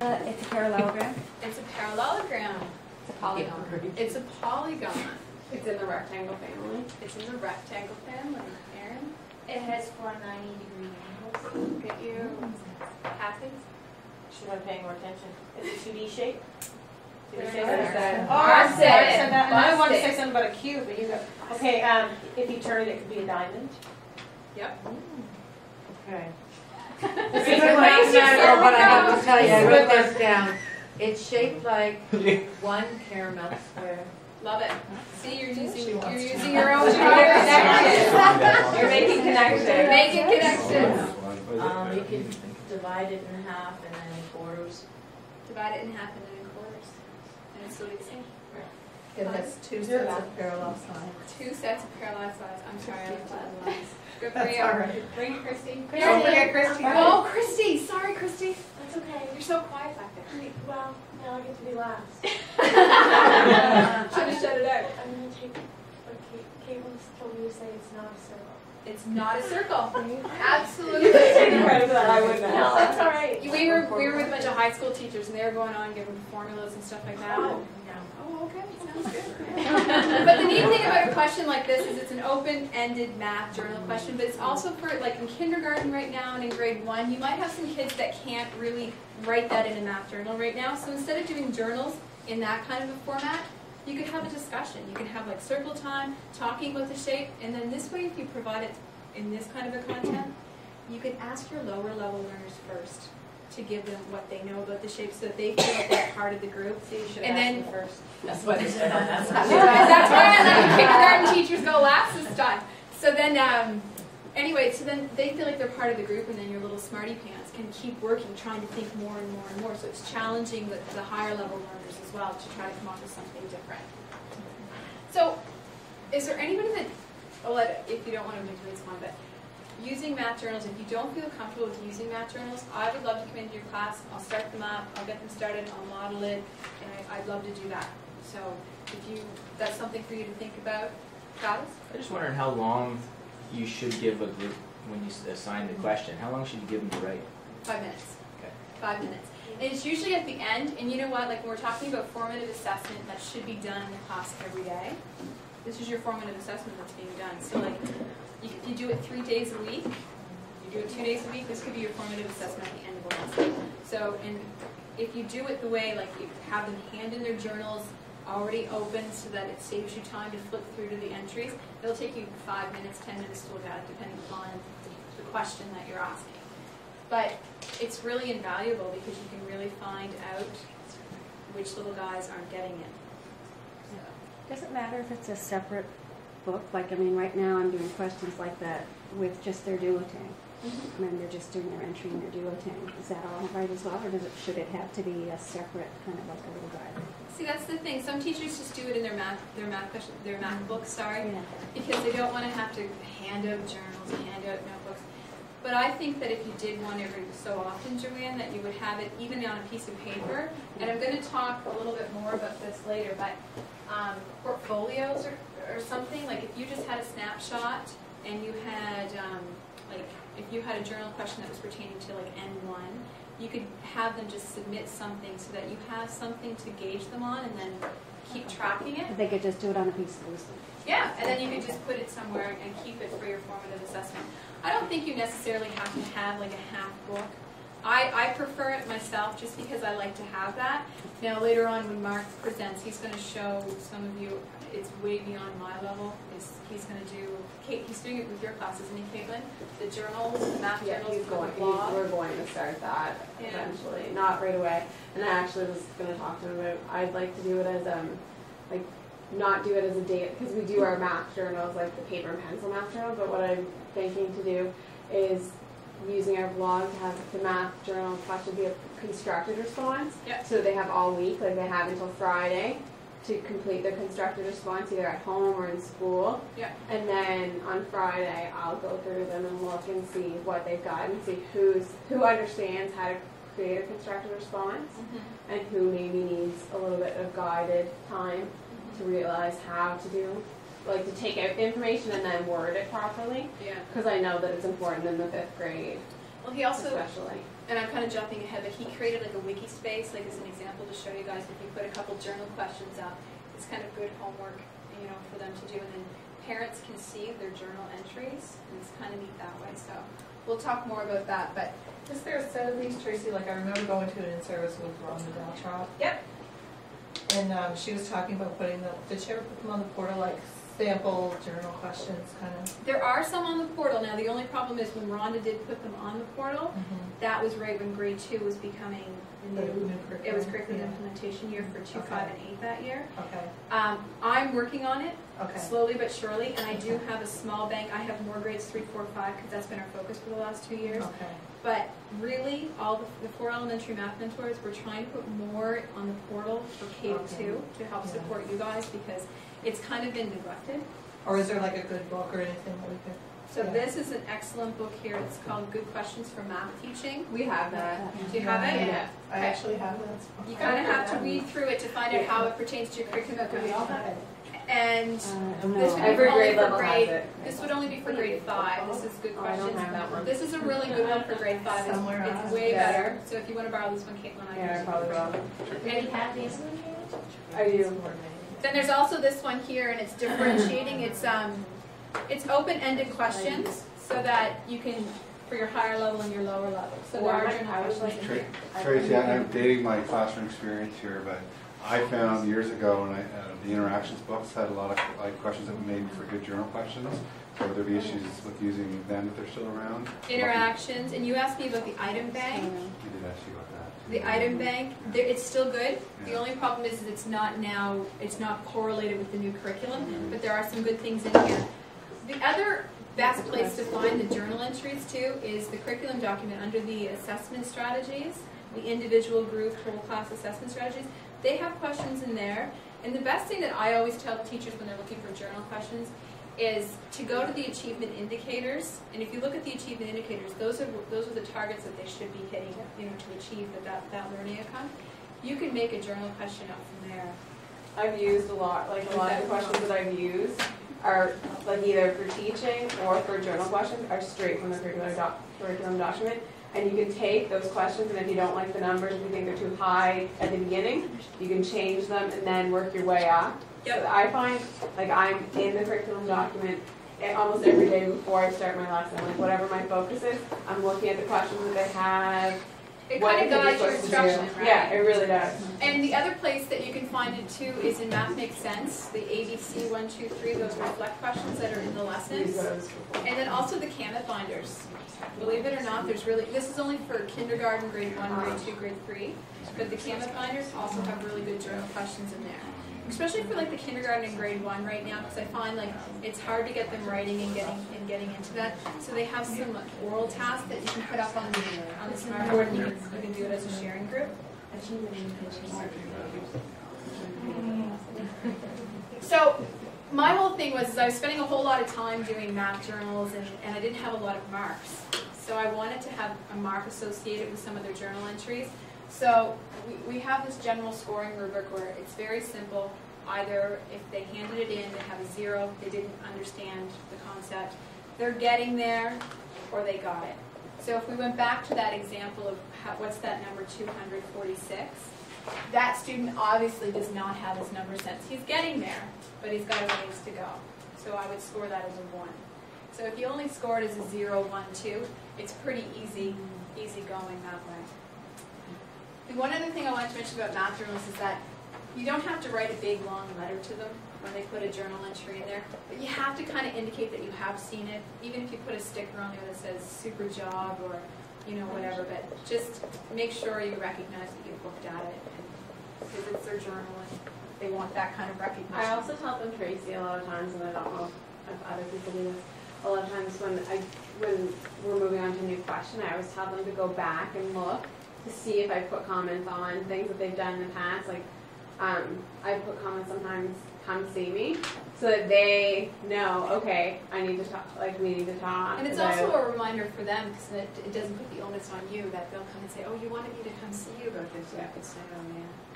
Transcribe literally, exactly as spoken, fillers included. Uh, it's a parallelogram. It's a parallelogram. It's a polygon. It's a polygon. It's in the rectangle family. It's in the rectangle family, Erin. It has four ninety degree angles. Look at you. Happy? Should I be paying more attention? It's a two D shape. Did I say that? Oh, I said that. I wanted to say something about a cube, but you go. Okay, um, if you turn it, it could be a diamond. Yep. Mm. Okay. This is what I have to tell you. I wrote this down. It's shaped like one caramel square. Love it. See, you're using you're using your own connections. You're making connections. You're making connections. Um, you can divide it in half and then in quarters. Divide it in half and then in quarters. And it's what it's saying. It has two sets of parallel sides. Two sets of parallel sides. I'm sorry, I left that. Good for you. All right. Bring it, Christy. Christy. Don't forget Christy. Oh, Christy. Sorry, Christy. That's okay. You're so quiet back there. Wait, well, now I get to be last. Should have shut it out. I'm going to take what Caitlin told me to say. It's not a circle. It's not a circle. Absolutely. You take credit for that. I wouldn't have. No, that's all right. We were, we were with a bunch of high school teachers, and they were going on giving formulas and stuff like that. Oh, no. Oh, okay. Sounds good. But the neat thing about a question like this is it's an open-ended math journal question, but it's also for, like, in kindergarten right now and in grade one, you might have some kids that can't really write that in a math journal right now. So instead of doing journals in that kind of a format, you could have a discussion. You can have, like, circle time, talking about the shape, and then this way, if you provide it in this kind of a content, you can ask your lower level learners first to give them what they know about the shape so that they feel like they're part of the group. So you should and ask then, them first. That's what they should ask. That's why I let kindergarten teachers go last this time. So then, um, anyway, so then they feel like they're part of the group, and then your little smarty pants can keep working, trying to think more and more and more. So it's challenging the, the higher level learners as well to try to come up with something different. So is there anybody that, I'll let, if you don't want to do this one, but using math journals, if you don't feel comfortable with using math journals, I would love to come into your class. I'll start them up, I'll get them started, I'll model it, and I, I'd love to do that. So if you, that's something for you to think about. Travis? I just wondering how long you should give a group when you assign the question. How long should you give them to write? Five minutes. Okay. Five minutes. And it's usually at the end, and you know what, like when we're talking about formative assessment that should be done in the class every day, this is your formative assessment that's being done. So like, if you do it three days a week, you do it two days a week, this could be your formative assessment at the end of the lesson. So, and if you do it the way, like you have them hand in their journals already open so that it saves you time to flip through to the entries, it'll take you five minutes, ten minutes to look at it, depending upon the question that you're asking. But it's really invaluable because you can really find out which little guys aren't getting it. So. Does it matter if it's a separate book? Like, I mean, right now I'm doing questions like that with just their duotang. Mm-hmm. And then they're just doing their entry in their duotang. Is that all right as well, or does it, should it have to be a separate kind of like a little guide? See, that's the thing. Some teachers just do it in their math, their math, their math book, sorry, yeah. Because they don't want to have to hand out journals, and hand out notebooks. But I think that if you did one every so often, Joanne, that you would have it even on a piece of paper. And I'm going to talk a little bit more about this later, but um, portfolios are. Or something, like if you just had a snapshot and you had, um, like, if you had a journal question that was pertaining to, like, N one, you could have them just submit something so that you have something to gauge them on and then keep tracking it. They could just do it on a piece of paper. Yeah, and then you could just put it somewhere and keep it for your formative assessment. I don't think you necessarily have to have, like, a half book. I, I prefer it myself just because I like to have that. Now, later on when Mark presents, he's going to show some of you, it's way beyond my level. It's, he's going to do, Kate, he's doing it with your class, isn't he, Caitlin? The journals, the math yeah, journals, going, the blog. We're going to start that yeah. eventually, not right away. And I actually was going to talk to him about, I'd like to do it as, um, like, not do it as a date, because we do our math journals, like the paper and pencil math journal, but what I'm thinking to do is using our blog to have the math journal class to be a constructed response. Yep. So they have all week, like they have until Friday, to complete their constructed response either at home or in school. Yep. And then on Friday, I'll go through them and look and see what they've got and see who's, who understands how to create a constructed response mm-hmm. and who maybe needs a little bit of guided time mm-hmm. to realize how to do. Like to take out information and then word it properly. Yeah. Because I know that it's important in the fifth grade. Well, he also, especially. and I'm kind of jumping ahead, but he created like a wiki space, like as an example to show you guys, if you put a couple journal questions up, it's kind of good homework, you know, for them to do, and then parents can see their journal entries, and it's kind of neat that way, so we'll talk more about that, but... Is there a set of these, Tracy? Like, I remember going to an in-service with Rhonda Daltrop. Yep. And um, she was talking about putting them, did she ever put them on the portal, like sample journal questions, kind of? There are some on the portal. Now, the only problem is when Rhonda did put them on the portal, mm-hmm. that was right when grade two was becoming new. new it was curriculum yeah. implementation year for two, five, and eight that year. Okay. Um, I'm working on it, okay. slowly but surely, and I do okay. have a small bank. I have more grades three, four, five, because that's been our focus for the last two years. Okay. But really, all the, the four elementary math mentors, we're trying to put more on the portal for K two to help yeah. support you guys, because it's kind of been neglected. Or is there like a good book or anything that we could? So yeah. this is an excellent book here. It's called Good Questions for Math Teaching. We have that. Do you have it? Yeah. I okay. actually have that. You kind of have to read through it to find out how it pertains to your curriculum. Because we all have it. And uh, no. this would Every be grade level grade, has it. This would only be for grade five. This is good questions. Oh, this is a really good one for grade five. It's, it's way yeah. better. So if you want to borrow this one, Caitlin, I yeah, probably will. Maybe have these. Are you? Then there's also this one here, and it's differentiating. It's um, it's open-ended questions, so that you can for your higher level and your lower level. So well, larger and higher. Tracy, Tracy I, I'm dating my classroom experience here, but. I found years ago when I, uh, the interactions books had a lot of like questions that were made for good journal questions. So would there be issues with using them if they're still around? Interactions, and you asked me about the item bank. You did ask you about that. The item bank, yeah. it's still good. Yeah. The only problem is it's not now, it's not correlated with the new curriculum, mm-hmm. but there are some good things in here. The other best place to find the journal entries too is the curriculum document under the assessment strategies, the individual, group, whole class assessment strategies. They have questions in there, and the best thing that I always tell teachers when they're looking for journal questions is to go to the achievement indicators, and if you look at the achievement indicators, those are, those are the targets that they should be hitting, you know, to achieve that, that, that learning outcome. You can make a journal question up from there. I've used a lot, like a lot of the questions that I've used are like either for teaching or for journal questions are straight from the curriculum, doc, curriculum document. And you can take those questions, and if you don't like the numbers, if you think they're too high at the beginning, you can change them and then work your way up. Yep. So I find, like, I'm in the curriculum document almost every day before I start my lesson. Like, whatever my focus is, I'm looking at the questions that they have. It kind of guides your instruction, right? Yeah, it really does. And the other place that you can find it, too, is in Math Makes Sense, the A B C one, two, three, those reflect questions that are in the lessons. And then also the Canvas binders. Believe it or not, there's really, this is only for kindergarten, grade one, grade two, grade three, but the Canvas binders also have really good journal questions in there. Especially for like the kindergarten and grade one right now, because I find like it's hard to get them writing and getting and getting into that. So they have some like, oral tasks that you can put up on the on the smart board, and you can, you can do it as a sharing group. So my whole thing was is I was spending a whole lot of time doing math journals, and, and I didn't have a lot of marks. So I wanted to have a mark associated with some of their journal entries. So we, we have this general scoring rubric where it's very simple. Either if they handed it in, they have a zero, they didn't understand the concept, they're getting there, or they got it. So if we went back to that example of how, what's that number two hundred forty-six, that student obviously does not have his number sense. He's getting there, but he's got a ways to go. So I would score that as a one. So if you only score it as a zero, one, two, it's pretty easy, easy going that way. One other thing I wanted to mention about math journals is that you don't have to write a big, long letter to them when they put a journal entry in there, but you have to kind of indicate that you have seen it, even if you put a sticker on there that says super job or, you know, whatever, but just make sure you recognize that you've looked at it, because it's their journal and they want that kind of recognition. I also tell them, Tracy, a lot of times, and I don't know if other people do this, a lot of times when, I, when we're moving on to a new question, I always tell them to go back and look to see if I put comments on things that they've done in the past. Like, um, I put comments sometimes, come see me, so that they know, okay, I need to talk, like, we need to talk. And it's and also I, a reminder for them, because it, it doesn't put the onus on you, that they'll come and say, oh, you wanted me to come see you about this, so yeah. I could say, oh, yeah.